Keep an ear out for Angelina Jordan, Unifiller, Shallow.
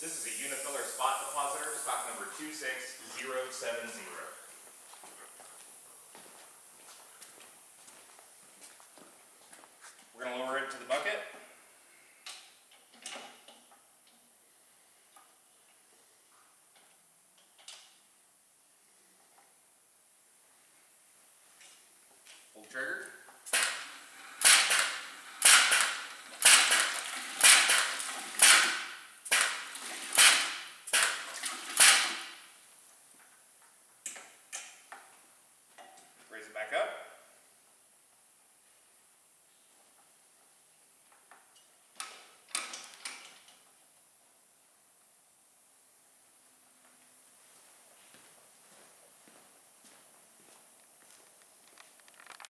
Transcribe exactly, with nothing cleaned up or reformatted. This is a Unifiller spot depositor, stock number two six zero seven zero. We're going to lower it to the bucket.